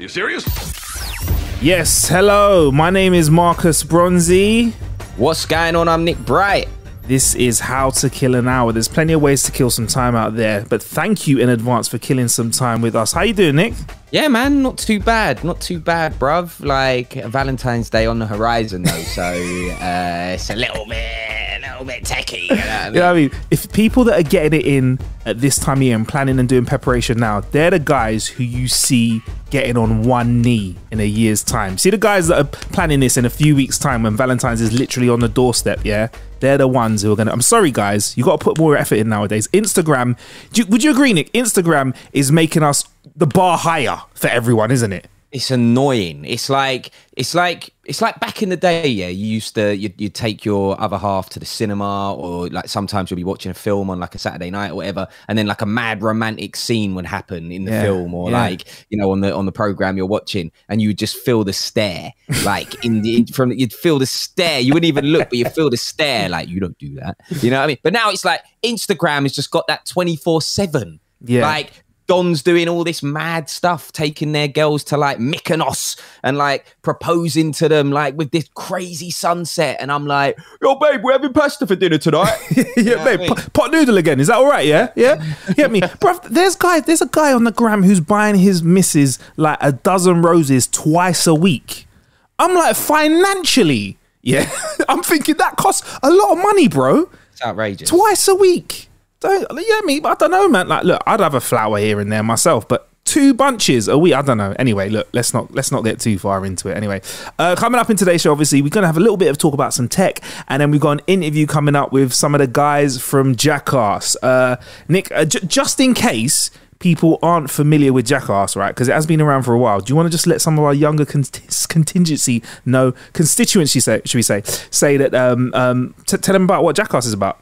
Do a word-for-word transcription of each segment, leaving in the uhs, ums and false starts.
Are you serious? Yes, hello. My name is Marcus Bronzy. What's going on? I'm Nick Bright. This is How to Kill an Hour. There's plenty of ways to kill some time out there, but thank you in advance for killing some time with us. How you doing, Nick? Yeah, man, not too bad. Not too bad, bruv. Like, Valentine's Day on the horizon, though, so uh, it's a little bit, a little bit techie. You know what I mean? You know what I mean? If people that are getting it in at this time of year and planning and doing preparation now, they're the guys who you see getting on one knee in a year's time. See the guys that are planning this in a few weeks' time when Valentine's is literally on the doorstep, yeah? They're the ones who are gonna, I'm sorry guys, you gotta put more effort in nowadays. Instagram, do you, would you agree, Nick? Instagram is making us the bar higher for everyone, isn't it? It's annoying. It's like, it's like, it's like back in the day, yeah, you used to, you'd, you'd take your other half to the cinema, or like sometimes you'll be watching a film on like a Saturday night or whatever, and then like a mad romantic scene would happen in the yeah, film or yeah. like, you know, on the, on the program you're watching, and you would just feel the stare, like in the, from, you'd feel the stare. You wouldn't even look, but you feel the stare, like you don't do that. You know what I mean? But now it's like Instagram has just got that twenty-four seven. Yeah. Like, Don's doing all this mad stuff, taking their girls to like Mykonos and like proposing to them like with this crazy sunset. And I'm like, yo, babe, we're having pasta for dinner tonight. yeah, you know babe, I mean? pot, pot noodle again. Is that all right? Yeah, yeah. yeah, me, bro. There's guys. There's a guy on the gram who's buying his missus like a dozen roses twice a week. I'm like, financially, yeah. I'm thinking that costs a lot of money, bro. It's outrageous. Twice a week. Don't, yeah, me, but I don't know, man. Like, look, I'd have a flower here and there myself, but two bunches a week, I don't know. Anyway, look, let's not let's not get too far into it. Anyway, uh, coming up in today's show, obviously, we're going to have a little bit of talk about some tech, and then we've got an interview coming up with some of the guys from Jackass. Uh, Nick, uh, j just in case people aren't familiar with Jackass, right, because it has been around for a while, do you want to just let some of our younger con contingency, no, constituency, say, should we say, say that, um, um, t tell them about what Jackass is about.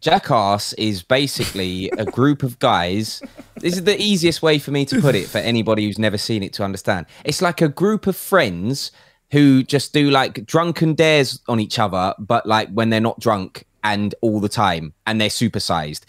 Jackass is basically a group of guys. This is the easiest way for me to put it for anybody who's never seen it to understand. It's like a group of friends who just do like drunken dares on each other, but like when they're not drunk and all the time, and they're supersized,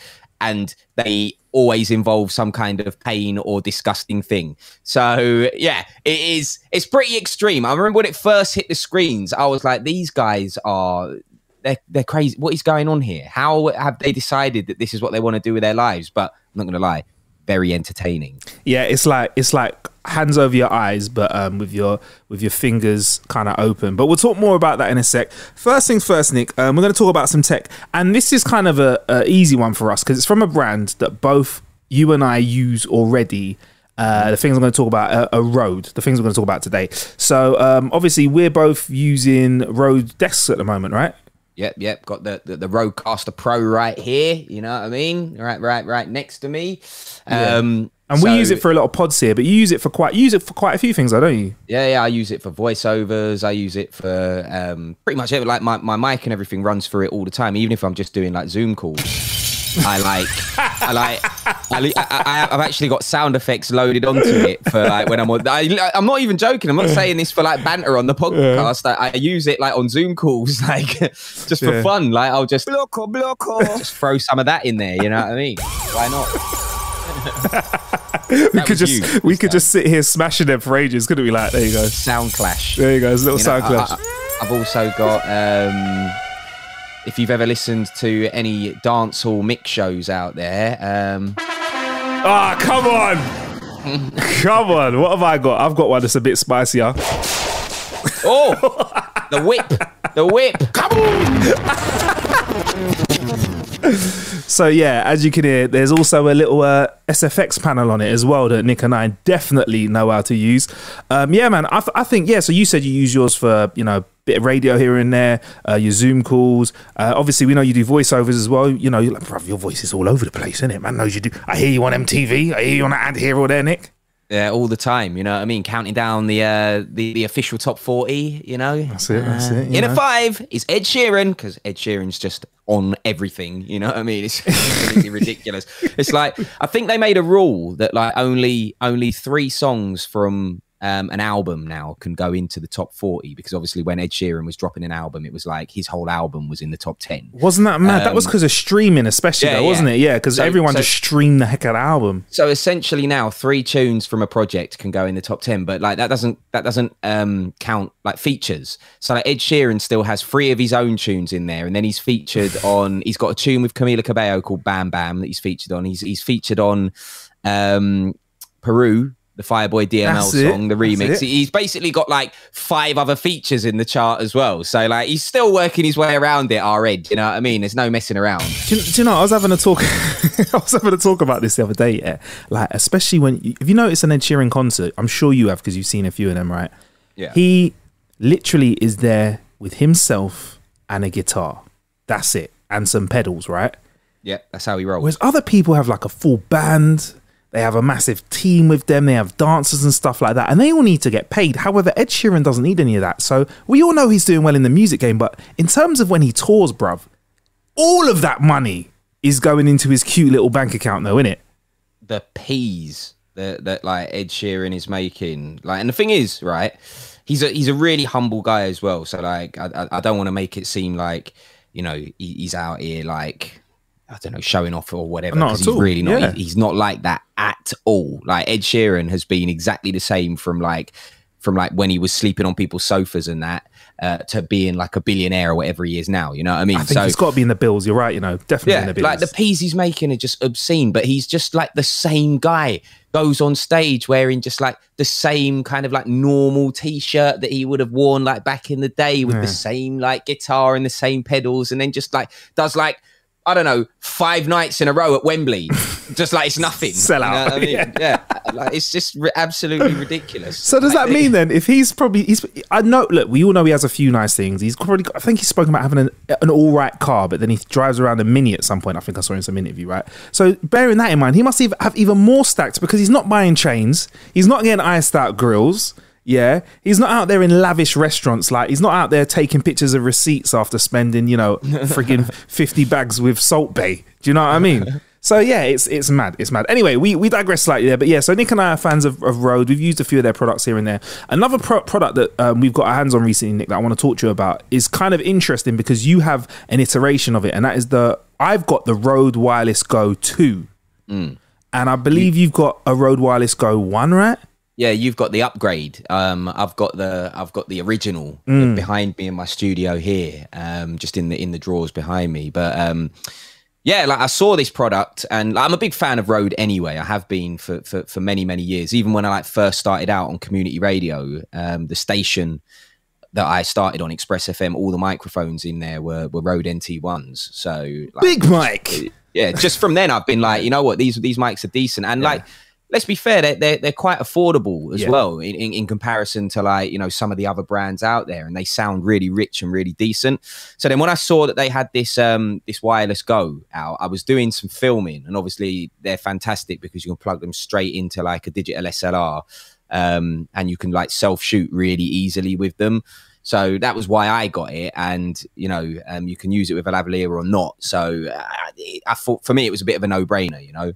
and they always involve some kind of pain or disgusting thing. So yeah, it is, it's pretty extreme. I remember when it first hit the screens, I was like, these guys are... They're, they're crazy. What is going on here? How have they decided that this is what they want to do with their lives? But I'm not going to lie, very entertaining. Yeah, it's like it's like hands over your eyes, but um, with your with your fingers kind of open. But we'll talk more about that in a sec. First things first, Nick, um, we're going to talk about some tech. And this is kind of a, a easy one for us because it's from a brand that both you and I use already. Uh, the things I'm going to talk about are, are Rode, the things we're going to talk about today. So um, obviously, we're both using Rode desks at the moment, right? Yep, yep. Got the, the, the Rodecaster Pro right here. You know what I mean? Right, right, right next to me. Yeah. Um, and we so, use it for a lot of pods here, but you use it for quite, you use it for quite a few things, though, don't you? Yeah, yeah. I use it for voiceovers. I use it for um, pretty much every, like my, my mic and everything runs through it all the time, even if I'm just doing like Zoom calls. I like, I like, I, I, I've actually got sound effects loaded onto it for like when I'm on, I, I'm not even joking. I'm not saying this for like banter on the podcast. Yeah. I, I use it like on Zoom calls, like just for yeah. fun. Like I'll just, blocko, blocko. just throw some of that in there. You know what I mean? Why not? we could just, you, we could just sit here smashing them for ages. Couldn't we? Like, there you go. Sound clash. There you go. It's a little you sound know, clash. I, I, I've also got, um, if you've ever listened to any dancehall mix shows out there, um ah, oh, come on, come on, what have I got? I've got one that's a bit spicier. Oh, the whip, the whip, come on. So yeah, as you can hear, there's also a little uh, S F X panel on it as well that Nick and I definitely know how to use. Um, yeah, man, I, th I think yeah. So you said you use yours for you know. bit of radio here and there, uh, your Zoom calls. Uh, obviously, we know you do voiceovers as well. You know, you're like, bruv, your voice is all over the place, isn't it? Man knows you do. I hear you on M T V. I hear you on an ad here or there, Nick. Yeah, all the time. You know what I mean? Counting down the uh, the, the official top forty, you know? That's it, that's it. You uh, in at five is Ed Sheeran, because Ed Sheeran's just on everything, you know what I mean? It's completely ridiculous. It's like, I think they made a rule that like only only three songs from... um, an album now can go into the top forty, because obviously when Ed Sheeran was dropping an album, it was like his whole album was in the top ten. Wasn't that mad? Um, that was because of streaming, especially, yeah, though, wasn't yeah. it? Yeah, because so, everyone so, just streamed the heck out of album. So essentially now three tunes from a project can go in the top ten, but like that doesn't that doesn't um, count like features. So like Ed Sheeran still has three of his own tunes in there, and then he's featured on. He's got a tune with Camila Cabello called Bam Bam that he's featured on. He's he's featured on um, Peru, the Fireboy D M L song, the remix. He's basically got like five other features in the chart as well. So like he's still working his way around it, our Ed. You know what I mean? There's no messing around. Do you, do you know, I was having a talk I was having a talk about this the other day, yeah. Like, especially when, if you notice an Ed Sheeran concert, I'm sure you have because you've seen a few of them, right? Yeah. He literally is there with himself and a guitar. That's it. And some pedals, right? Yeah, that's how he rolls. Whereas other people have like a full band. They have a massive team with them. They have dancers and stuff like that. And they all need to get paid. However, Ed Sheeran doesn't need any of that. So we all know he's doing well in the music game. But in terms of when he tours, bruv, all of that money is going into his cute little bank account though, innit? The P's that, that like Ed Sheeran is making. Like, and the thing is, right, he's a, he's a really humble guy as well. So like, I, I don't want to make it seem like, you know, he, he's out here like... I don't know, showing off or whatever. Not at all. He's really not, yeah. he, he's not like that at all. Like Ed Sheeran has been exactly the same from like, from like when he was sleeping on people's sofas and that uh, to being like a billionaire or whatever he is now. You know what I mean? I think so, he's got to be in the bills. You're right. You know, definitely yeah, in the bills. Like the P's he's making are just obscene, but he's just like the same guy. Goes on stage wearing just like the same kind of like normal t-shirt that he would have worn like back in the day with yeah. the same like guitar and the same pedals, and then just like does like, I don't know, five nights in a row at Wembley. Just like it's nothing. Sell out. You know I mean? Yeah. yeah. Like, it's just absolutely ridiculous. So does that mean then if he's probably, he's, I know, look, we all know he has a few nice things. He's probably, got, I think he's spoken about having an, an all right car, but then he drives around a Mini at some point. I think I saw in some interview, right? So bearing that in mind, he must have even more stacked because he's not buying chains. He's not getting iced out grills. Yeah, he's not out there in lavish restaurants. Like he's not out there taking pictures of receipts after spending, you know, friggin' fifty bags with Salt Bae. Do you know what I mean? So yeah, it's it's mad, it's mad. Anyway, we we digress slightly there, but yeah. So Nick and I are fans of, of Rode. We've used a few of their products here and there. Another pro product that um, we've got our hands on recently, Nick, that I want to talk to you about is kind of interesting because you have an iteration of it, and that is the I've got the Rode Wireless Go two, mm. and I believe you've got a Rode Wireless Go one, right? Yeah, you've got the upgrade. Um, I've got the I've got the original mm. behind me in my studio here, um, just in the in the drawers behind me. But um, yeah, like I saw this product, and like, I'm a big fan of Rode anyway. I have been for, for for many many years. Even when I like first started out on community radio, um, the station that I started on, Express F M, all the microphones in there were were Rode N T ones. So like, big mic. Yeah, just from then I've been like, you know what, these these mics are decent, and yeah. like. Let's be fair, they're, they're, they're quite affordable as yeah. well in, in, in comparison to like, you know, some of the other brands out there, and they sound really rich and really decent. So then when I saw that they had this um, this Wireless Go out, I was doing some filming, and obviously they're fantastic because you can plug them straight into like a digital S L R um, and you can like self-shoot really easily with them. So that was why I got it, and you know, um, you can use it with a Lavalier or not. So I, I thought for me, it was a bit of a no-brainer, you know?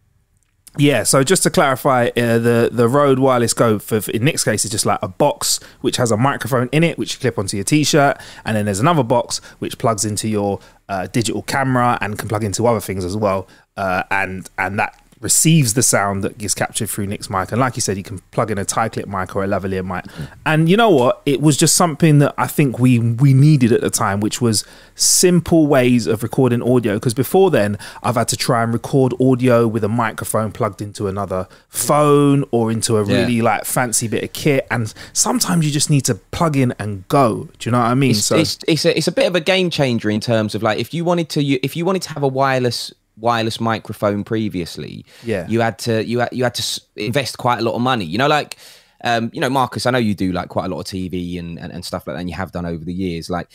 Yeah, so just to clarify, uh, the the Rode Wireless Go for, for in Nick's case is just like a box which has a microphone in it, which you clip onto your t-shirt, and then there's another box which plugs into your uh, digital camera and can plug into other things as well, uh, and and that receives the sound that gets captured through Nick's mic. And like you said, you can plug in a tie clip mic or a lavalier mic. And you know what? It was just something that I think we we needed at the time, which was simple ways of recording audio. Because before then, I've had to try and record audio with a microphone plugged into another phone or into a really yeah. like fancy bit of kit. And sometimes you just need to plug in and go. Do you know what I mean? It's, so it's it's a, it's a bit of a game changer in terms of like if you wanted to you if you wanted to have a wireless. wireless microphone previously, yeah, you had to you had, you had to invest quite a lot of money, you know, like um you know, Marcus, I know you do like quite a lot of T V and and, and stuff like that, and you have done over the years. Like,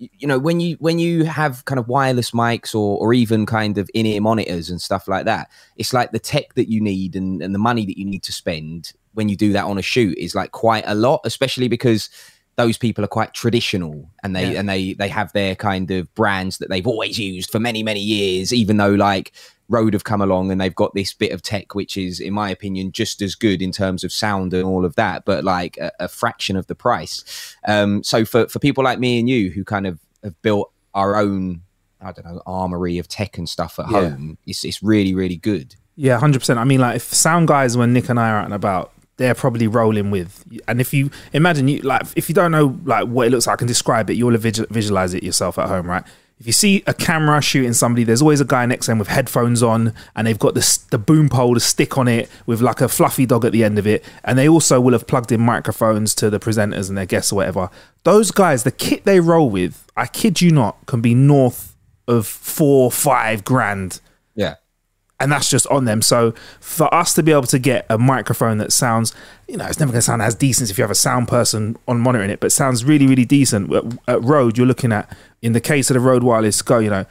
you know, when you when you have kind of wireless mics or or even kind of in-ear monitors and stuff like that, it's like the tech that you need and, and the money that you need to spend when you do that on a shoot is like quite a lot, especially because those people are quite traditional, and they yeah. and they they have their kind of brands that they've always used for many, many years, even though like Rode have come along and they've got this bit of tech which is, in my opinion, just as good in terms of sound and all of that, but like a, a fraction of the price. Um, so for, for people like me and you who kind of have built our own, I don't know, armory of tech and stuff at yeah. home, it's, it's really, really good. Yeah, one hundred percent. I mean, like, if sound guys, when Nick and I are out and about, they're probably rolling with. And if you imagine, you like, if you don't know like what it looks like and describe it, you'll visual, visualize it yourself at home, right? If you see a camera shooting somebody, there's always a guy next to them with headphones on, and they've got the, the boom pole to stick on it with like a fluffy dog at the end of it. And they also will have plugged in microphones to the presenters and their guests or whatever. Those guys, the kit they roll with, I kid you not, can be north of four, five grand. Yeah. And that's just on them. So for us to be able to get a microphone that sounds, you know, it's never going to sound as decent if you have a sound person on monitoring it, but sounds really, really decent. At, at Rode, you're looking at, in the case of the Rode Wireless Go, you know,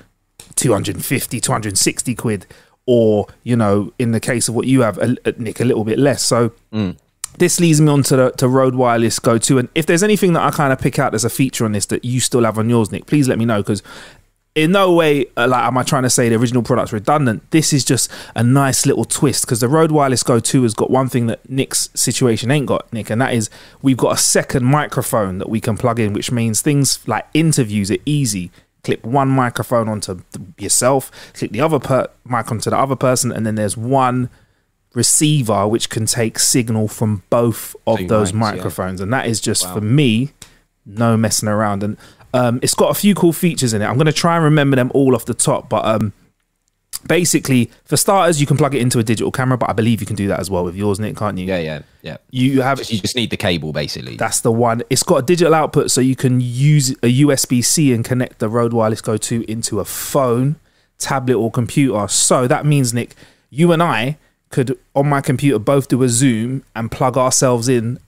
two hundred fifty, two hundred sixty quid, or, you know, in the case of what you have, a, a, Nick, a little bit less. So mm. this leads me on to, the, to Rode Wireless Go two. And if there's anything that I kind of pick out as a feature on this that you still have on yours, Nick, please let me know, because in no way uh, like, am I trying to say the original product's redundant. This is just a nice little twist, because the Rode Wireless Go two has got one thing that Nick's situation ain't got, Nick, and that is we've got a second microphone that we can plug in, which means things like interviews are easy. Clip one microphone onto yourself, clip the other per mic onto the other person, and then there's one receiver which can take signal from both of Two those mics, microphones. Yeah. And that is just, wow. for me, no messing around. And Um, it's got a few cool features in it. I'm going to try and remember them all off the top, but um, basically, for starters, you can plug it into a digital camera, but I believe you can do that as well with yours, Nick, can't you? Yeah, yeah, yeah. You have just, you just need the cable, basically. That's the one. It's got a digital output, so you can use a U S B C and connect the Rode Wireless Go two into a phone, tablet, or computer. So that means, Nick, you and I could, on my computer, both do a Zoom and plug ourselves in,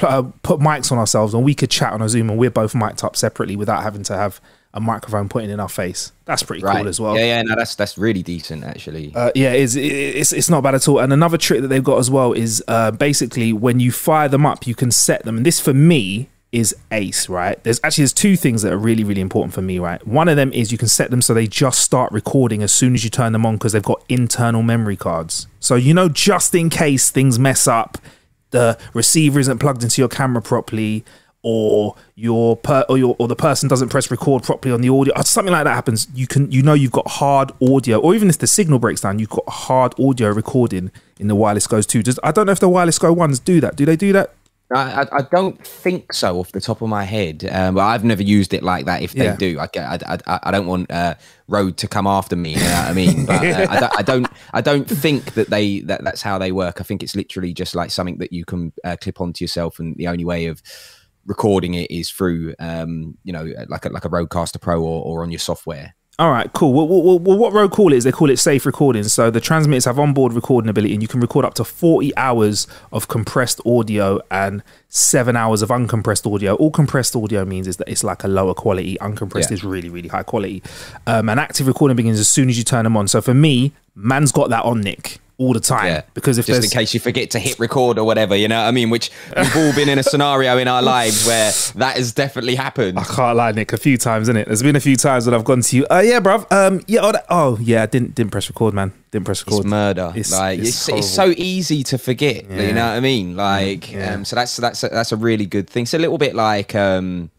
Uh, put mics on ourselves, and we could chat on a Zoom, and we're both mic'd up separately without having to have a microphone put in, in our face. That's pretty right. cool as well. Yeah, yeah, no, that's that's really decent actually. Uh, yeah, it's, it's it's not bad at all. And another trick that they've got as well is uh, basically when you fire them up, you can set them. And this for me is ace, right? There's actually there's two things that are really really important for me, right? One of them is you can set them so they just start recording as soon as you turn them on, because they've got internal memory cards. So you know, just in case things mess up, the receiver isn't plugged into your camera properly, or your per or your or the person doesn't press record properly on the audio, or something like that happens, you can you know you've got hard audio, or even if the signal breaks down, you've got hard audio recording in the Wireless Go's too. Does I don't know if the Wireless Go ones do that. Do they do that? I, I don't think so off the top of my head, um, but I've never used it like that. If they yeah. do, I, I, I, I don't want uh, Rode to come after me. You know what I mean, but uh, I, don't, I don't, I don't think that they that that's how they work. I think it's literally just like something that you can uh, clip onto yourself, and the only way of recording it is through, um, you know, like a, like a Rodecaster Pro or, or on your software. All right, cool. Well, well, well, what Rode call it is, they call it safe recording. So the transmitters have onboard recording ability, and you can record up to forty hours of compressed audio and seven hours of uncompressed audio. All compressed audio means is that it's like a lower quality. Uncompressed yeah. is really, really high quality. Um, and active recording begins as soon as you turn them on. So for me, man's got that on, Nick, all the time, yeah. because if just in case you forget to hit record or whatever, you know what I mean, which we've all been in a scenario in our lives where that has definitely happened. I can't lie, Nick, a few times, innit? There's been a few times when I've gone to you, oh uh, yeah bruv, um yeah oh, oh yeah, I didn't didn't press record, man, didn't press record. It's murder. It's, like, it's, it's, it's so easy to forget, yeah. you know what I mean, like yeah. um so that's that's a, that's a really good thing. It's a little bit like um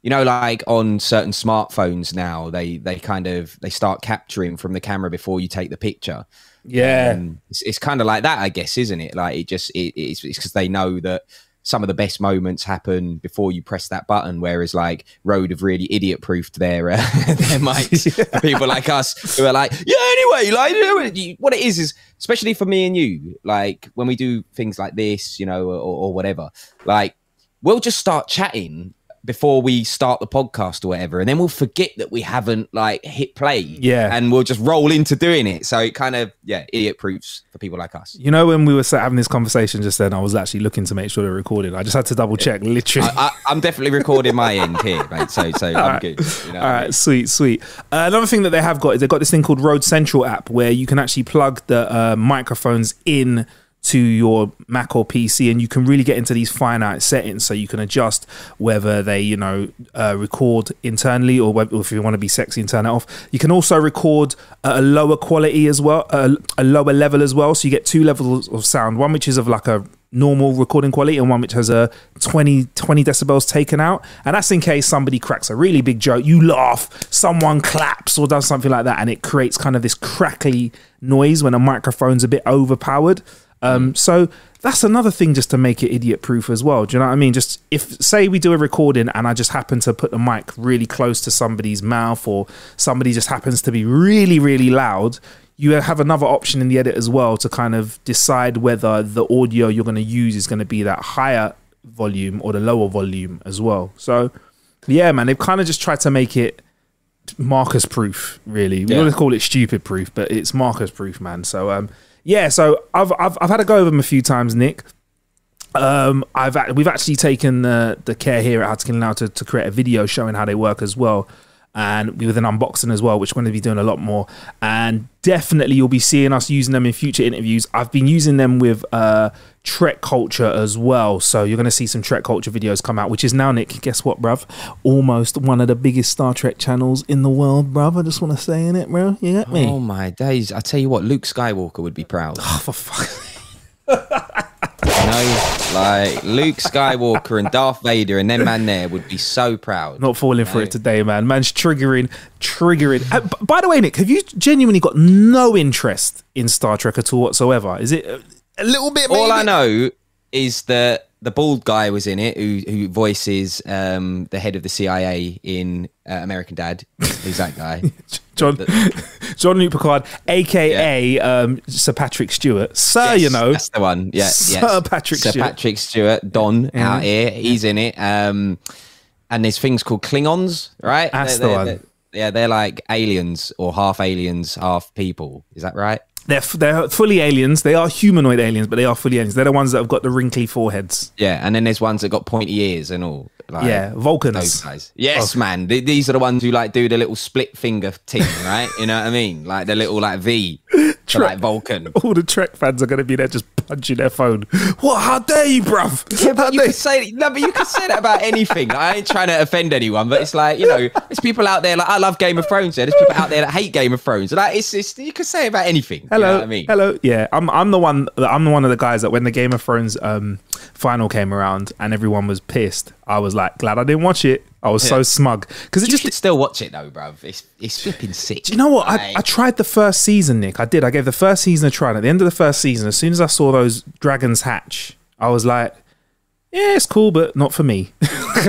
you know, like on certain smartphones now, they they kind of they start capturing from the camera before you take the picture. Yeah, um, it's, it's kind of like that, I guess, isn't it? Like it just it, it's because they know that some of the best moments happen before you press that button. Whereas like Rode have really idiot proofed their uh, their mics. Yeah. People like us who are like, yeah, anyway, like what it is is, especially for me and you, like when we do things like this, you know, or, or whatever, like we'll just start chatting before we start the podcast or whatever, and then we'll forget that we haven't like hit play, yeah, and we'll just roll into doing it. So it kind of, yeah, idiot proofs for people like us. You know, when we were having this conversation just then, I was actually looking to make sure they're recorded. I just had to double check. Yeah. Literally, I, I, I'm definitely recording my end here, mate. So, so I'm right. good. You know, all right, I mean? sweet, sweet. Uh, another thing that they have got is they've got this thing called Rode Central app, where you can actually plug the uh, microphones in to your Mac or P C, and you can really get into these finite settings, so you can adjust whether they, you know, uh, record internally, or whether, if you want to be sexy and turn it off. You can also record at a lower quality as well, uh, a lower level as well. So you get two levels of sound, one which is of like a normal recording quality and one which has a twenty, twenty decibels taken out, and that's in case somebody cracks a really big joke, you laugh, someone claps or does something like that, and it creates kind of this crackly noise when a microphone's a bit overpowered. Um so that's another thing, just to make it idiot proof as well. Do you know what I mean? Just if, say we do a recording and I just happen to put the mic really close to somebody's mouth, or somebody just happens to be really really loud, you have another option in the edit as well to kind of decide whether the audio you're going to use is going to be that higher volume or the lower volume as well. So yeah, man, they've kind of just tried to make it Marcus proof, really. Yeah. We're going to call it stupid proof, but it's Marcus proof, man. So um yeah, so I've, I've I've had a go of them a few times, Nick. Um, I've we've actually taken the the care here at How to Kill an Hour to, to create a video showing how they work as well, and with an unboxing as well, which we're going to be doing a lot more. And definitely you'll be seeing us using them in future interviews. I've been using them with uh, Trek Culture as well. So you're going to see some Trek Culture videos come out, which is now, Nick, guess what, bruv? Almost one of the biggest Star Trek channels in the world, bruv. I just want to say in it, bro. You get me? Oh, my days. I tell you what, Luke Skywalker would be proud. Oh, for fuck's sake. You know, like Luke Skywalker and Darth Vader and them man there would be so proud. Not falling for it today, man. Man's triggering, triggering. Uh, by the way, Nick, have you genuinely got no interest in Star Trek at all whatsoever? Is it a little bit? Maybe? All I know is that the bald guy was in it, who who voices um, the head of the C I A in uh, American Dad. Who's that guy? John Jean-Luc Picard, aka yeah. um, Sir Patrick Stewart. Sir, yes, you know, that's the one. Yeah, Sir yes. Patrick Sir Stewart. Patrick Stewart, Don yeah. out here. He's in it. Um, and there's things called Klingons, right? That's they're, the they're, one. They're, yeah, they're like aliens, or half aliens, half people. Is that right? They're f they're fully aliens. They are humanoid aliens, but they are fully aliens. They're the ones that have got the wrinkly foreheads. Yeah, and then there's ones that got pointy ears and all. Like, yeah, Vulcans. Guys. Yes, Vulcan. Man. Th these are the ones who like do the little split finger thing, right? You know what I mean? Like the little like V, for, like Vulcan. All the Trek fans are going to be there just punching their phone. What? How dare you, bruv? Yeah, but you could say no, but you could say that about anything. Like, I ain't trying to offend anyone, but it's like, you know, there's people out there like I love Game of Thrones. There, there's people out there that hate Game of Thrones. Like it's, it's you could say it about anything. Hello, you know what I mean? hello. Yeah, I'm I'm the one. I'm the one of the guys that when the Game of Thrones um final came around and everyone was pissed, I was like, glad I didn't watch it. I was yeah. so smug because it you just should still watch it though, bruv. It's it's flipping sick. Do you know what? Like, I, I tried the first season, Nick. I did. I gave the first season a try. And at the end of the first season, as soon as I saw those dragons hatch, I was like, yeah, it's cool, but not for me.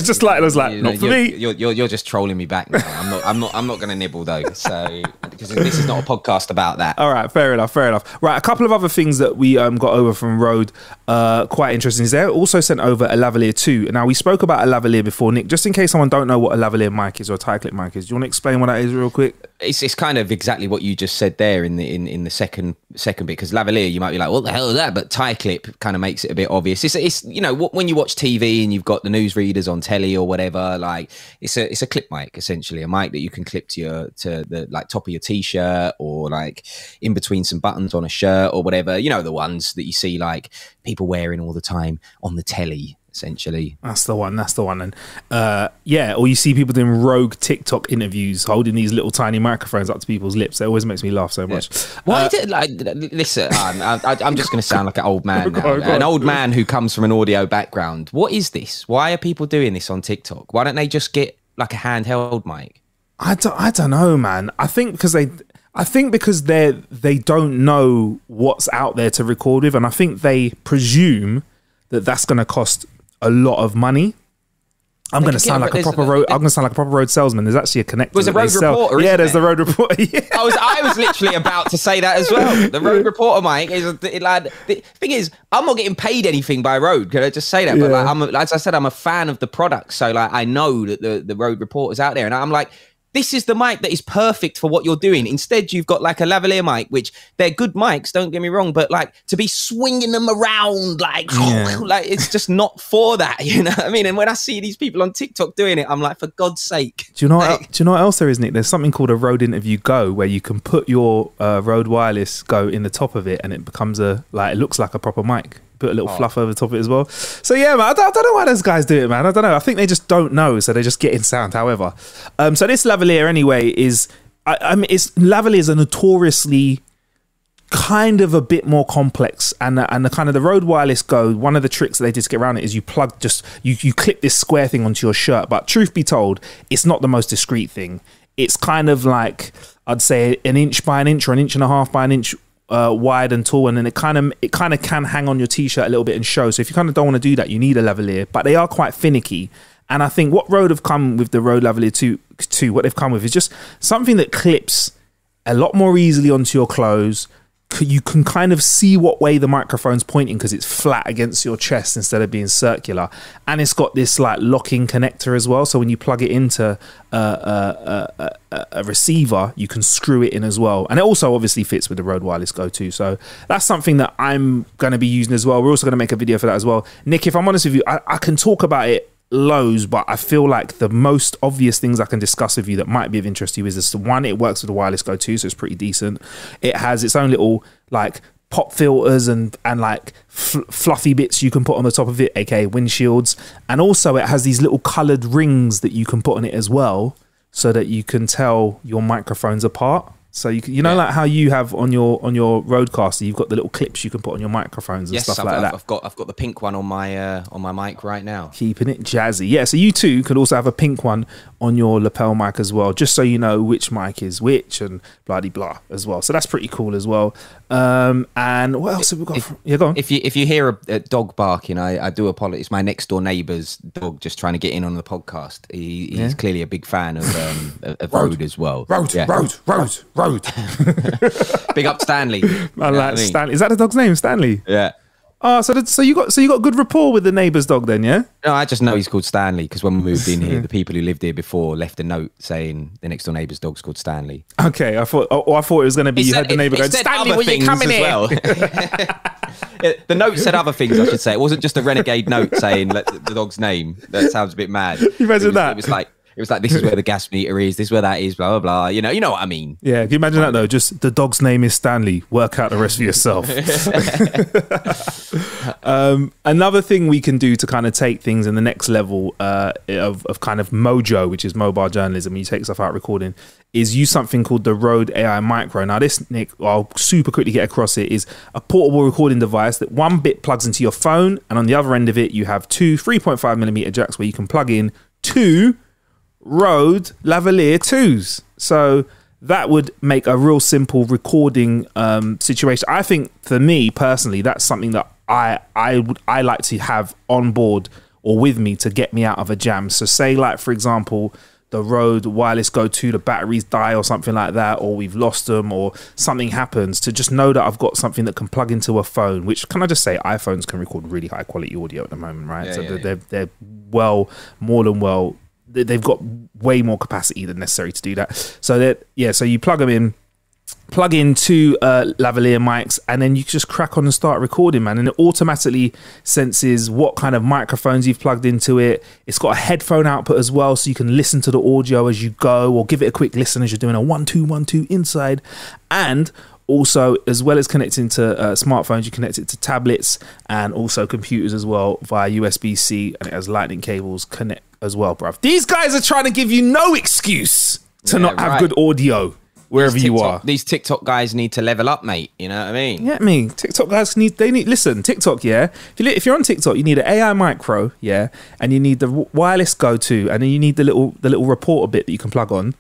Just like I was like, not for you're, me. You're, you're you're just trolling me back now. I'm not I'm not I'm not going to nibble though. So because this is not a podcast about that. All right, fair enough, fair enough. Right, a couple of other things that we um got over from Rode, uh, quite interesting. Is they also sent over a Lavalier two. Now we spoke about a Lavalier before, Nick. Just in case someone don't know what a Lavalier mic is or a tie-clip mic is, do you want to explain what that is real quick? It's it's kind of exactly what you just said there in the in in the second second bit, because Lavalier you might be like, what the hell is that? But tie-clip kind of makes it a bit obvious. It's it's you know when you watch T V and you've got the newsreaders on telly or whatever, like it's a it's a clip mic, essentially a mic that you can clip to your to the like top of your t-shirt or like in between some buttons on a shirt or whatever. You know the ones that you see like people wearing all the time on the telly. Essentially, that's the one. That's the one. And uh, yeah, or you see people doing rogue TikTok interviews, holding these little tiny microphones up to people's lips. That always makes me laugh so much. Yeah. Why uh, did like listen? I'm, I, I'm just going to sound like an old man, now, on, an old man who comes from an audio background. What is this? Why are people doing this on TikTok? Why don't they just get like a handheld mic? I don't. I don't know, man. I think because they. I think because they they don't know what's out there to record with, and I think they presume that that's going to cost a lot of money. I'm going to sound like a proper road. I'm going to sound like a proper road salesman. There's actually a connector. There's a Rode Reporter. Yeah, there's the Rode Reporter. Yeah. I was, I was literally about to say that as well. The Rode Reporter mic is like the thing is, I'm not getting paid anything by Rode. Can I just say that? Yeah. But like, I'm, as I said, I'm a fan of the product, so like I know that the the Rode Reporter's out there, and I'm like, This is the mic that is perfect for what you're doing. Instead, you've got like a lavalier mic, which they're good mics, don't get me wrong, but like to be swinging them around like, yeah. like it's just not for that, you know what I mean? And when I see these people on TikTok doing it, I'm like, for God's sake. Do you know, like, what, do you know what else there is, Nick? There's something called a Rode Interview Go where you can put your uh, Rode Wireless Go in the top of it and it becomes a, like, it looks like a proper mic. Put a little oh. fluff over the top of it as well. So yeah, man, I don't, I don't know why those guys do it, man. I don't know. I think they just don't know, so they just get in sound. However, um, so this lavalier anyway is, I, I mean, it's lavaliers are notoriously kind of a bit more complex, and the, and the kind of the Rode Wireless Go. One of the tricks that they did to get around it is you plug just you you clip this square thing onto your shirt. But truth be told, it's not the most discreet thing. It's kind of like, I'd say an inch by an inch or an inch and a half by an inch. Uh, wide and tall, and then it kind of it kind of can hang on your t-shirt a little bit and show. So if you kind of don't want to do that, you need a lavalier, but they are quite finicky. And I think what Rode have come with the Rode Lavalier two, what they've come with is just something that clips a lot more easily onto your clothes. You can kind of see what way the microphone's pointing because it's flat against your chest instead of being circular, and it's got this like locking connector as well, so when you plug it into uh, uh, uh, uh, a receiver you can screw it in as well, and it also obviously fits with the Rode Wireless Go two. So that's something that I'm going to be using as well. We're also going to make a video for that as well. Nick, if I'm honest with you, I, I can talk about it loads, but I feel like the most obvious things I can discuss with you that might be of interest to you is this. One, it works with the Wireless Go two, so it's pretty decent. It has its own little like pop filters and and like fl fluffy bits you can put on the top of it, aka windshields, and also it has these little colored rings that you can put on it as well, so that you can tell your microphones apart. So you, can, you know, yeah. like how you have on your on your Rodecaster, you've got the little clips you can put on your microphones and yes, stuff I've, like I've, that. I've got I've got the pink one on my uh, on my mic right now. Keeping it jazzy, yeah. So you too could also have a pink one on your lapel mic as well, just so you know which mic is which and bloody blah as well. So that's pretty cool as well. Um, and what else if, have we got? If, from, yeah, go on. If you if you hear a, a dog barking, I, I do apologize. It's my next door neighbour's dog just trying to get in on the podcast. He, he's yeah. clearly a big fan of um, of Rode. Rode as well. Rode, yeah. Rode, Rode, Rode. Big up Stanley. I like I mean? Stan is that the dog's name, Stanley? Yeah. Oh, so that, so you got so you got good rapport with the neighbour's dog then, yeah? No, I just know he's called Stanley because when we moved in here, the people who lived here before left a note saying the next door neighbour's dog's called Stanley. Okay, I thought oh, I thought it was going to be it you said, heard the neighbour going Stanley, will you come in here? Well. The note said other things, I should say. It wasn't just a renegade note saying let the dog's name. That sounds a bit mad. You imagine it was, that? It was like. It was like, this is where the gas meter is, this is where that is, blah, blah, blah. You know, you know what I mean? Yeah, can you imagine that though? Just the dog's name is Stanley. Work out the rest for yourself. um, another thing we can do to kind of take things in the next level uh, of, of kind of mojo, which is mobile journalism, you take stuff out recording, is use something called the Rode A I Micro. Now this, Nick, I'll super quickly get across it, is a portable recording device that one bit plugs into your phone, and on the other end of it, you have two three point five millimeter jacks where you can plug in two Rode Lavalier twos. So that would make a real simple recording um, situation. I think for me personally, that's something that I I would I like to have on board or with me to get me out of a jam. So say like, for example, the Rode Wireless Go two, the batteries die or something like that, or we've lost them or something happens, to just know that I've got something that can plug into a phone, which can I just say iPhones can record really high quality audio at the moment, right? Yeah, so yeah, they're, yeah. they're, they're well, more than well, they've got way more capacity than necessary to do that. So that, yeah, so you plug them in, plug in two uh, lavalier mics, and then you just crack on and start recording, man. And it automatically senses what kind of microphones you've plugged into it. It's got a headphone output as well, so you can listen to the audio as you go, or give it a quick listen as you're doing a one, two, one, two inside. And also, as well as connecting to uh, smartphones, you connect it to tablets and also computers as well via U S B C, and it has lightning cables connect as well, bruv. These guys are trying to give you no excuse to yeah, not have right. good audio wherever TikTok, you are. These TikTok guys need to level up, mate. You know what I mean? Yeah, I mean, TikTok guys need, they need, listen, TikTok, yeah. If, you, if you're on TikTok, you need an A I Micro, yeah, and you need the Wireless Go two, and then you need the little, the little reporter bit that you can plug on.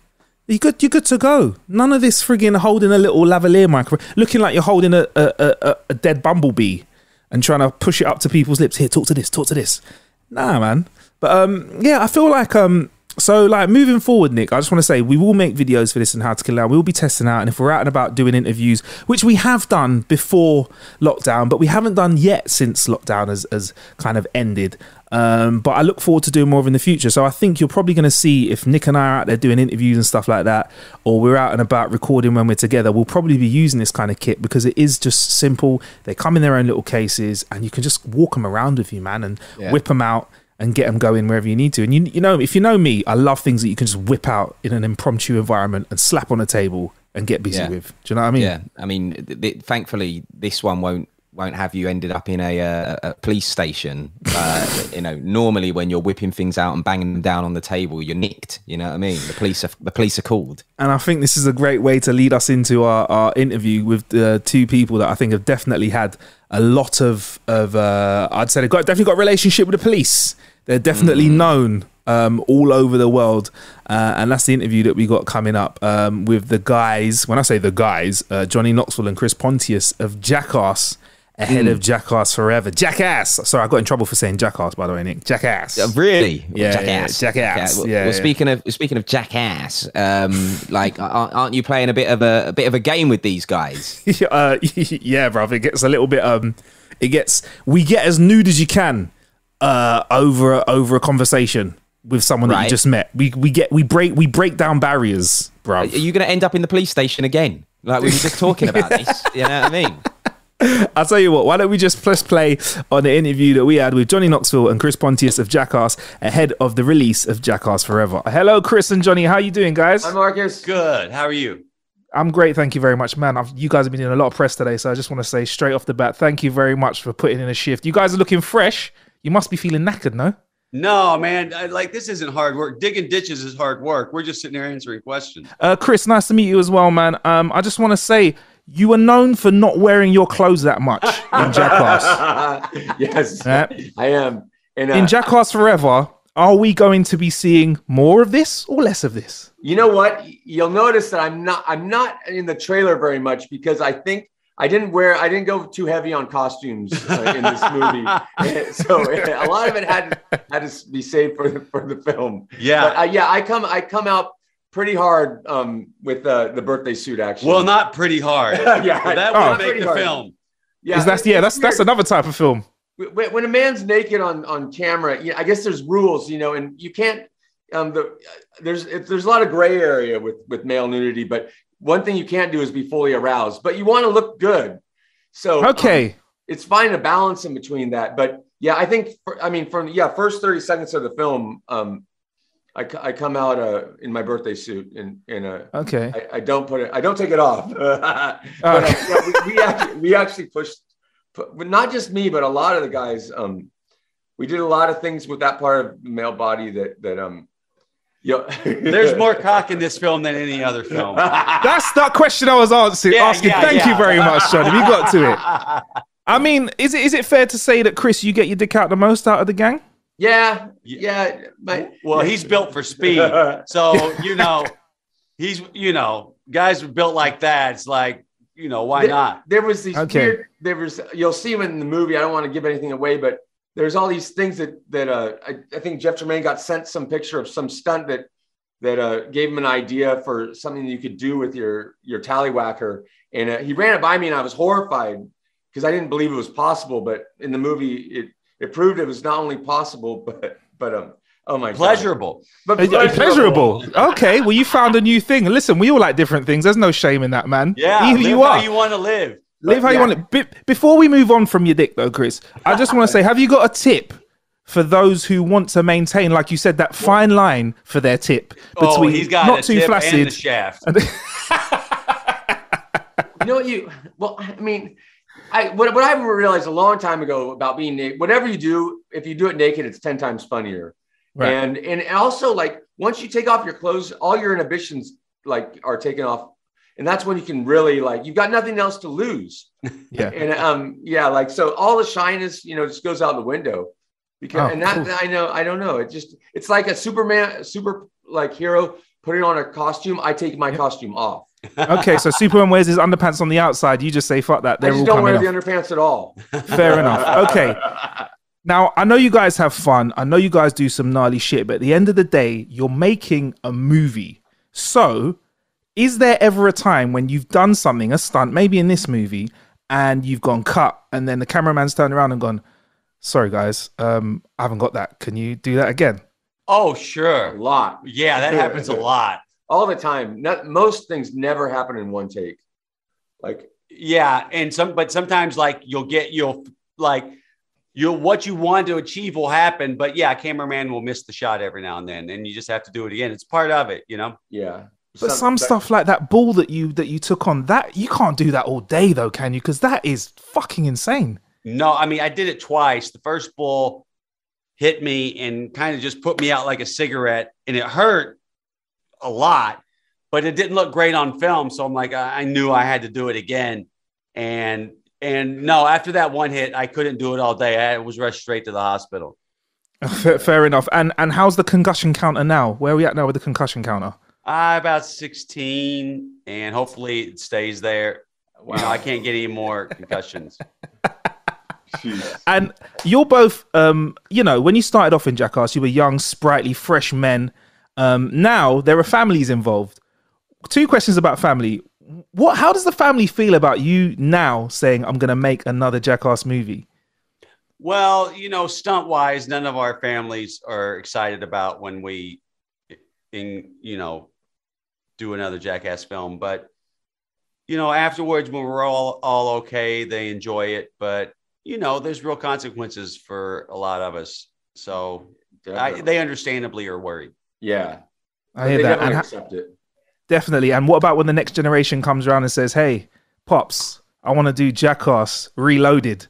You're good, you're good to go. None of this frigging holding a little lavalier microphone, looking like you're holding a, a, a, a dead bumblebee and trying to push it up to people's lips. Here, talk to this, talk to this. Nah, man. But um, yeah, I feel like, um, so like moving forward, Nick, I just want to say we will make videos for this and How to Kill an Hour. We'll be testing out, and if we're out and about doing interviews, which we have done before lockdown, but we haven't done yet since lockdown has, has kind of ended. Um, but I look forward to doing more of in the future. So I think you're probably going to see, if Nick and I are out there doing interviews and stuff like that, or we're out and about recording when we're together, we'll probably be using this kind of kit because it is just simple. They come in their own little cases and you can just walk them around with you, man, and yeah. whip them out and get them going wherever you need to. And you, you know, if you know me, I love things that you can just whip out in an impromptu environment and slap on a table and get busy yeah. with. Do you know what I mean? Yeah. I mean, th th thankfully, this one won't won't have you ended up in a, uh, a police station. Uh, you know, normally when you're whipping things out and banging them down on the table, you're nicked. You know what I mean? The police are, the police are called. And I think this is a great way to lead us into our, our interview with the two people that I think have definitely had a lot of, of uh, I'd say they've got, definitely got a relationship with the police. They're definitely mm. known um, all over the world. Uh, and that's the interview that we got coming up um, with the guys, when I say the guys, uh, Johnny Knoxville and Chris Pontius of Jackass, ahead mm. of Jackass Forever. Jackass! Sorry, I got in trouble for saying Jackass, by the way, Nick. Jackass. Uh, really? Yeah, Jackass. Yeah, Jackass. Yeah. Well, yeah, well yeah. speaking of speaking of Jackass, um, like, aren't you playing a bit of a, a bit of a game with these guys? uh, yeah, bruv. It gets a little bit. Um, it gets. We get as nude as you can uh, over over a conversation with someone right. that you just met. We we get we break we break down barriers, bruv. Are you going to end up in the police station again? Like we were just talking about this. You know what I mean? I'll tell you what, why don't we just press play on the interview that we had with Johnny Knoxville and Chris Pontius of Jackass ahead of the release of Jackass Forever. Hello, Chris and Johnny. How are you doing, guys? Hi, Marcus. Good. How are you? I'm great. Thank you very much, man. I've, you guys have been doing a lot of press today, so I just want to say straight off the bat, thank you very much for putting in a shift. You guys are looking fresh. You must be feeling knackered, no? No, man. I, like, this isn't hard work. Digging ditches is hard work. We're just sitting there answering questions. Uh, Chris, nice to meet you as well, man. Um, I just want to say... you were known for not wearing your clothes that much in Jackass. Yes, yeah. I am. And, uh, in Jackass Forever, are we going to be seeing more of this or less of this? You know what? You'll notice that I'm not. I'm not in the trailer very much because I think I didn't wear. I didn't go too heavy on costumes uh, in this movie. So a lot of it had had to be saved for the, for the film. Yeah, but, uh, yeah. I come. I come out pretty hard um, with uh, the birthday suit, actually. Well, not pretty hard. yeah, well, that oh, would make the hard. film. Yeah, that's yeah, that's that's another type of film. When, when a man's naked on on camera, you know, I guess there's rules, you know, and you can't. Um, the, there's it, there's a lot of gray area with with male nudity, but one thing you can't do is be fully aroused. But you want to look good, so okay, um, it's fine to balance in between that. But yeah, I think for, I mean from yeah first thirty seconds of the film. Um, I, I come out uh, in my birthday suit and in, in a okay. I, I don't put it. I don't take it off. but oh. I, yeah, we, we actually we actually pushed, but not just me, but a lot of the guys. Um, we did a lot of things with that part of the male body that that um. Yo. There's more cock in this film than any other film. That's that question I was answering. Yeah, asking. Yeah, Thank yeah. you very much, Sean. You got to it. I mean, is it is it fair to say that Chris, you get your dick out the most out of the gang? Yeah, yeah. My, well, he's built for speed, so you know, he's you know, guys are built like that. It's like you know, why there, not? There was these okay. weird. There was you'll see him in the movie. I don't want to give anything away, but there's all these things that that uh, I, I think Jeff Tremaine got sent some picture of some stunt that that uh, gave him an idea for something that you could do with your your tallywhacker, and uh, he ran it by me, and I was horrified because I didn't believe it was possible. But in the movie, it. It proved it was not only possible, but but um, oh my, pleasurable, God. but pleasurable. pleasurable. Okay, well, you found a new thing. Listen, we all like different things. There's no shame in that, man. Yeah, you, live you are. How you want to live? Live how yeah. you want to. Before we move on from your dick, though, Chris, I just want to say, have you got a tip for those who want to maintain, like you said, that fine line for their tip between oh, he's got not a too tip flaccid and the shaft? And you know what you? Well, I mean. I, what, what I realized a long time ago about being naked, whatever you do, if you do it naked, it's ten times funnier. Right. And, and also like, once you take off your clothes, all your inhibitions like are taken off. And that's when you can really like, you've got nothing else to lose. Yeah. and um, yeah. Like, so all the shyness, you know, just goes out the window because, oh, and that oof. I know, I don't know. It just, it's like a Superman, super like hero putting on a costume. I take my yeah. costume off. Okay, so Superman wears his underpants on the outside. You just say, fuck that. They're I just all don't wear off. the underpants at all. Fair enough. Okay. Now, I know you guys have fun. I know you guys do some gnarly shit, but at the end of the day, you're making a movie. So is there ever a time when you've done something, a stunt, maybe in this movie, and you've gone cut, and then the cameraman's turned around and gone, sorry guys, um, I haven't got that. Can you do that again? Oh, sure. A lot. Yeah, that happens a lot. All the time. Not, most things never happen in one take. Like, yeah. And some, but sometimes like you'll get, you'll like, you'll, what you want to achieve will happen, but yeah, cameraman will miss the shot every now and then, and you just have to do it again. It's part of it, you know? Yeah. But some, some stuff like that ball that you, that you took on, that you can't do that all day though, can you? Cause that is fucking insane. No, I mean, I did it twice. The first ball hit me and kind of just put me out like a cigarette, and it hurt a lot, but it didn't look great on film. So I'm like, I knew I had to do it again. And, and no, after that one hit, I couldn't do it all day. I was rushed straight to the hospital. Fair enough. And, and how's the concussion counter now? Where are we at now with the concussion counter? Uh, about sixteen, and hopefully it stays there. Wow. You know, I can't get any more concussions. Jeez. And you're both, um, you know, when you started off in Jackass, you were young, sprightly, fresh men. Um, now there are families involved. Two questions about family. What? How does the family feel about you now saying, I'm going to make another Jackass movie? Well, you know, stunt-wise, none of our families are excited about when we, in, you know, do another Jackass film. But, you know, afterwards, when we're all, all okay, they enjoy it. But, you know, there's real consequences for a lot of us. So I, they understandably are worried. Yeah. I hear that. And accept it. Definitely. And what about when the next generation comes around and says, hey, Pops, I want to do Jackass Reloaded?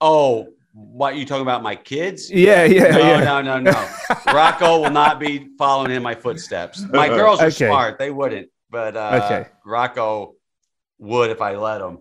Oh, what are you talking about? My kids? Yeah, yeah. No, yeah. no, no, no. Rocco will not be following in my footsteps. My girls are okay. Smart. They wouldn't. But uh, okay. Rocco would if I let him.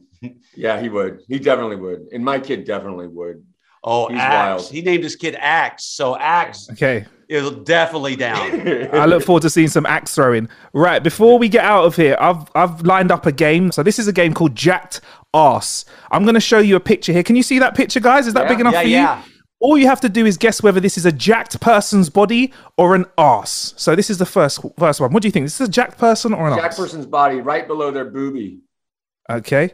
Yeah, he would. He definitely would. And my kid definitely would. Oh, he's Axe. Wild. He named his kid Axe. So Axe okay. is definitely down. I look forward to seeing some axe throwing. Right, before we get out of here, I've I've lined up a game. So this is a game called Jacked Ass. I'm going to show you a picture here. Can you see that picture, guys? Is that yeah. big enough yeah, for yeah. you? All you have to do is guess whether this is a jacked person's body or an ass. So this is the first, first one. What do you think? This is a jacked person or an ass? Jacked person's body, right below their boobie. Okay.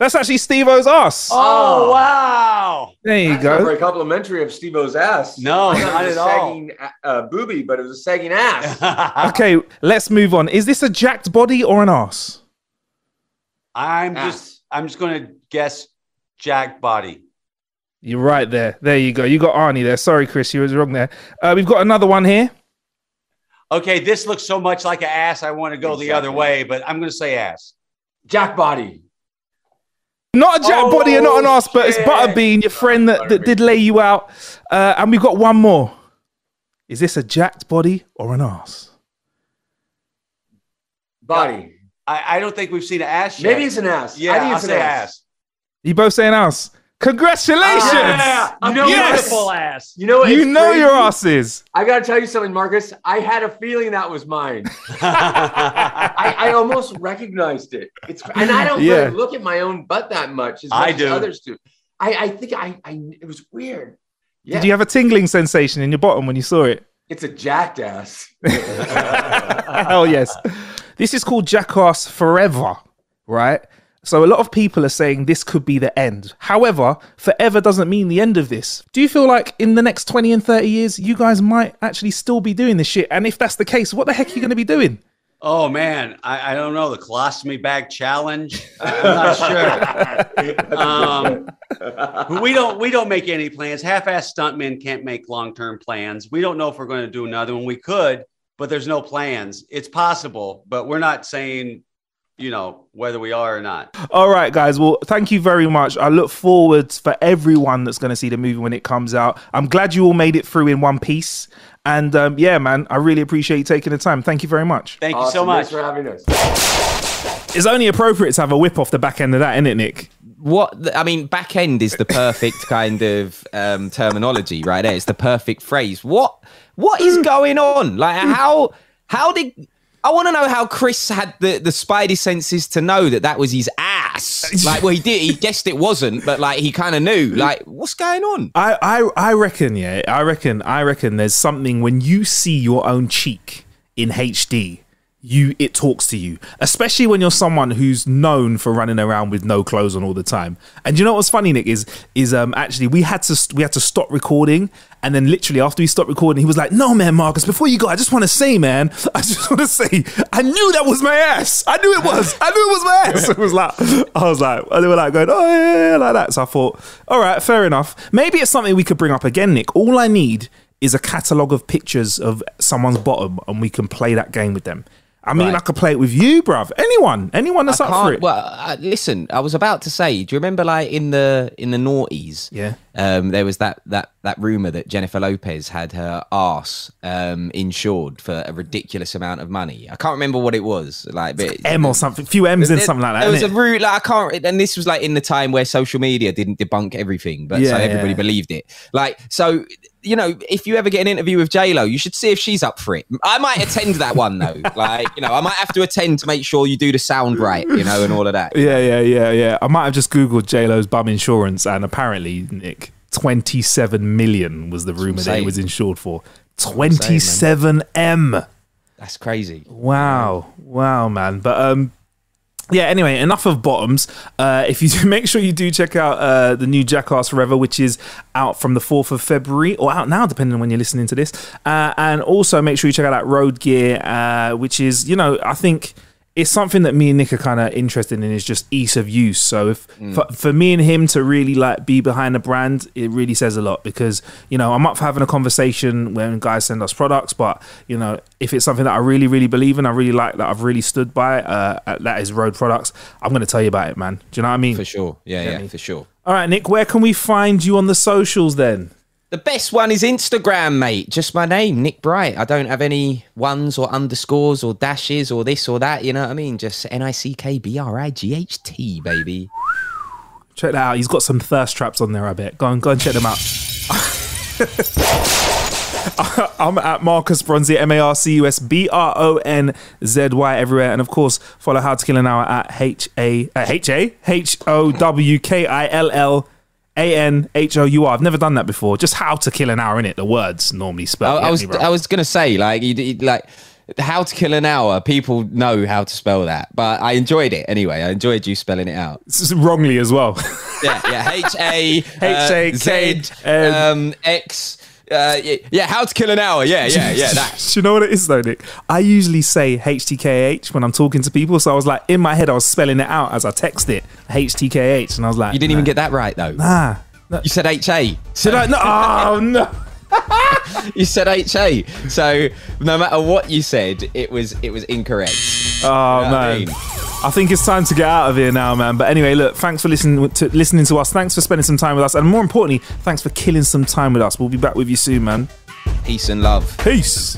That's actually Steve-O's ass. Oh, wow. There you That's go. Very complimentary of Steve-O's ass. No, not at all. It was a sagging uh, boobie, but it was a sagging ass. Okay, let's move on. Is this a jacked body or an ass? I'm ass. just I'm just going to guess jacked body. You're right there. There you go. You got Arnie there. Sorry, Chris, you was wrong there. Uh, we've got another one here. Okay, this looks so much like an ass, I want to go exactly. the other way, but I'm going to say ass. Jacked body. Not a jack oh, body and not an ass, shit. But it's Butterbean, your friend that, that did lay you out. Uh, and we've got one more. Is this a jacked body or an ass? Body. I, I don't think we've seen an ass yet. Maybe it's an ass. Yeah, I think it's I'll an ass. ass. You both say an ass. Congratulations. Oh, yeah. A yes. beautiful ass. You know, you know your ass is. I got to tell you something, Marcus. I had a feeling that was mine. I, I almost recognized it. It's, and I don't yeah. really look at my own butt that much as much I do. as others do. I, I think I, I, it was weird. Yeah. Did you have a tingling sensation in your bottom when you saw it? It's a jacked ass. Hell yes. This is called Jackass Forever, right? So a lot of people are saying this could be the end. However, forever doesn't mean the end of this. Do you feel like in the next twenty and thirty years, you guys might actually still be doing this shit? And if that's the case, what the heck are you going to be doing? Oh, man, I, I don't know. The colostomy bag challenge. I, I'm not sure. Um, we don't we don't make any plans. Half-assed stuntmen can't make long-term plans. We don't know if we're going to do another one. We could, but there's no plans. It's possible, but we're not saying, you know, whether we are or not. All right, guys. Well, thank you very much. I look forward for everyone that's going to see the movie when it comes out. I'm glad you all made it through in one piece. And um, yeah, man, I really appreciate you taking the time. Thank you very much. Thank awesome. you so much. Thanks for having us. It's only appropriate to have a whip off the back end of that, isn't it, Nick? What I mean, back end is the perfect kind of um, terminology right there. It's the perfect phrase. What What is going on? Like, how how did... I want to know how Chris had the, the spidey senses to know that that was his ass. Like, well, he did. He guessed it wasn't, but like, he kind of knew. Like, what's going on? I, I I reckon, yeah. I reckon, I reckon there's something when you see your own cheek in H D, you it talks to you, especially when you're someone who's known for running around with no clothes on all the time. And you know what's funny, Nick, is is um actually we had to we had to stop recording, and then literally after we stopped recording, he was like, "No, man, Marcus, before you go, I just want to say, man, I just want to say, I knew that was my ass. I knew it was. I knew it was my ass." It was like I was like, and they were like going, "Oh yeah, yeah," like that. So I thought, all right, fair enough. Maybe it's something we could bring up again, Nick. All I need is a catalog of pictures of someone's bottom, and we can play that game with them. I mean, right. I could play it with you, bruv. Anyone, anyone that's up for it. Well, I, listen, I was about to say, do you remember, like in the in the noughties? Yeah. Um, there was that that that rumor that Jennifer Lopez had her ass um, insured for a ridiculous amount of money. I can't remember what it was, like but, like M or something, few M's in something like that. It was a rude, like I can't. And this was like in the time where social media didn't debunk everything, but yeah, so everybody yeah. believed it. Like so. You know, if you ever get an interview with J Lo, you should see if she's up for it. I might attend that one though. Like, you know, I might have to attend to make sure you do the sound right, you know, and all of that. Yeah, yeah, yeah, yeah. I might have just Googled J Lo's bum insurance, and apparently, Nick, twenty-seven million was the rumor that he was insured for. twenty-seven M. That's crazy. Wow. Wow, man. But, um, yeah, anyway, enough of bottoms. Uh, if you do, make sure you do check out uh, the new Jackass Forever, which is out from the fourth of February, or out now, depending on when you're listening to this. Uh, and also make sure you check out that Rode gear, uh, which is, you know, I think it's something that me and Nick are kind of interested in, is just ease of use. So if mm. for, for me and him to really like be behind the brand, it really says a lot, because, you know, I'm up for having a conversation when guys send us products, but, you know, if it's something that I really, really believe in, I really like, that I've really stood by, uh, that is Rode products, I'm going to tell you about it, man. Do you know what I mean? For sure. Yeah, yeah, yeah, for sure. All right, Nick, where can we find you on the socials then? The best one is Instagram, mate. Just my name, Nick Bright. I don't have any ones or underscores or dashes or this or that. You know what I mean? Just N I C K B R I G H T, baby. Check that out. He's got some thirst traps on there, I bet. Go on, go and check them out. I'm at Marcus Bronzy, M A R C U S B R O N Z Y everywhere. And of course, follow How to Kill an Hour at H A H A H O W K I L L A N H O U R. I've never done that before. Just How to Kill an Hour, in it. The words normally spelled. I, I was I was gonna say, like, you, you, like How to Kill an Hour. People know how to spell that, but I enjoyed it anyway. I enjoyed you spelling it out. It's wrongly as well. Yeah, yeah. H A H A K um X. Uh, yeah, How to Kill an Hour. Yeah, yeah, yeah. That. Do you know what it is though, Nick? I usually say H T K H when I'm talking to people, so I was like, in my head, I was spelling it out as I text it, H T K H, and I was like, you didn't nah. even get that right though. Nah, no. You said H A. Should I? No. Oh no. You said H A. So no matter what you said, it was it was incorrect. Oh, you know, man. I mean? I think it's time to get out of here now, man. But anyway, look, thanks for listening to, listening to us. Thanks for spending some time with us. And more importantly, thanks for killing some time with us. We'll be back with you soon, man. Peace and love. Peace.